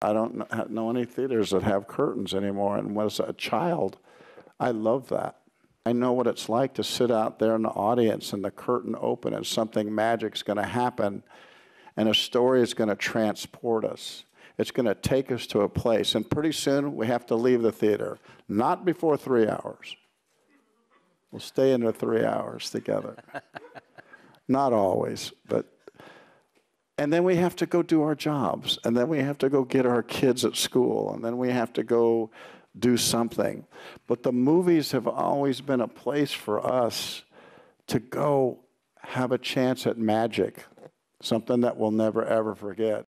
I don't know any theaters that have curtains anymore. And as a child, I love that. I know what it's like to sit out there in the audience and the curtain open and something magic's going to happen and a story is going to transport us. It's going to take us to a place. And pretty soon we have to leave the theater. Not before 3 hours. We'll stay in the 3 hours together. Not always, but. And then we have to go do our jobs. And then we have to go get our kids at school. And then we have to go do something. But the movies have always been a place for us to go have a chance at magic, something that we'll never, ever forget.